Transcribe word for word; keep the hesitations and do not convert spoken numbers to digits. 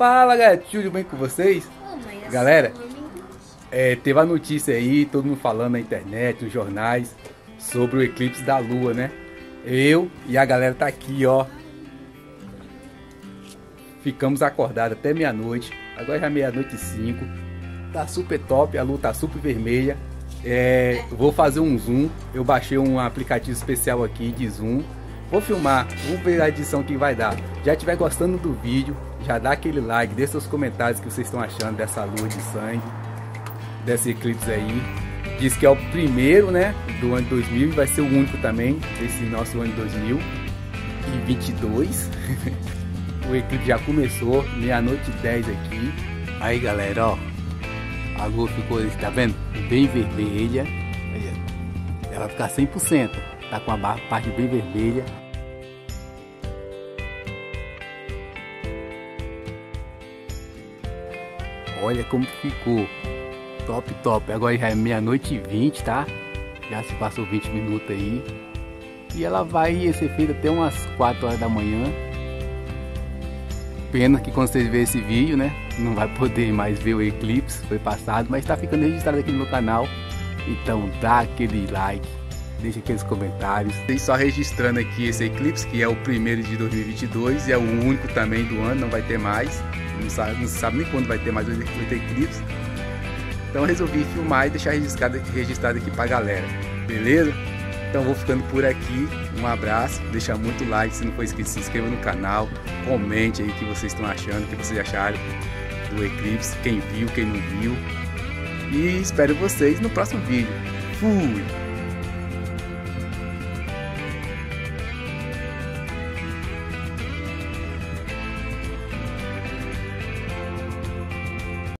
Fala, galera, tudo bem com vocês? Oh, galera, é, teve a notícia aí, todo mundo falando na internet, nos jornais, sobre o eclipse da lua, né? Eu e a galera tá aqui, ó. Ficamos acordados até meia-noite. Agora já é meia-noite e cinco. Tá super top, a lua tá super vermelha. É, vou fazer um zoom. Eu baixei um aplicativo especial aqui de zoom. Vou filmar, vamos ver a edição que vai dar. Já estiver gostando do vídeo, já dá aquele like, deixa seus comentários que vocês estão achando dessa lua de sangue, desse eclipse aí. Diz que é o primeiro, né, do ano dois mil e vai ser o único também desse nosso ano dois mil e vinte e dois. O eclipse já começou, meia-noite e dez aqui. Aí, galera, ó, a lua ficou, tá vendo? Bem vermelha. Ela vai ficar cem por cento. Tá com a parte bem vermelha. Olha como ficou. Top, top. Agora já é meia-noite e vinte, tá? Já se passou vinte minutos aí. E ela vai ser feita até umas quatro horas da manhã. Pena que quando vocês verem esse vídeo, né? Não vai poder mais ver o eclipse. Foi passado, mas tá ficando registrado aqui no meu canal. Então dá aquele like, deixa aqueles comentários. E só registrando aqui esse eclipse, que é o primeiro de dois mil e vinte e dois e é o único também do ano, não vai ter mais. Não sabe, não sabe nem quando vai ter mais oito eclipses. Então resolvi filmar e deixar registrado aqui, registrado aqui pra galera, beleza? Então vou ficando por aqui, um abraço, deixa muito like, se não for inscrito se inscreva no canal, comente aí o que vocês estão achando, o que vocês acharam do eclipse, quem viu, quem não viu. E espero vocês no próximo vídeo. Fui!